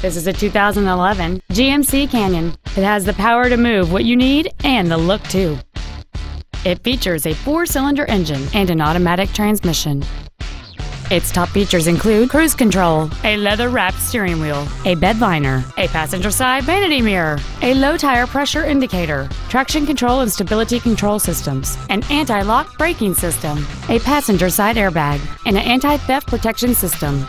This is a 2011 GMC Canyon. It has the power to move what you need and the look too. It features a 4-cylinder engine and an automatic transmission. Its top features include cruise control, a leather-wrapped steering wheel, a bed liner, a passenger side vanity mirror, a low tire pressure indicator, traction control and stability control systems, an anti-lock braking system, a passenger side airbag, and an anti-theft protection system.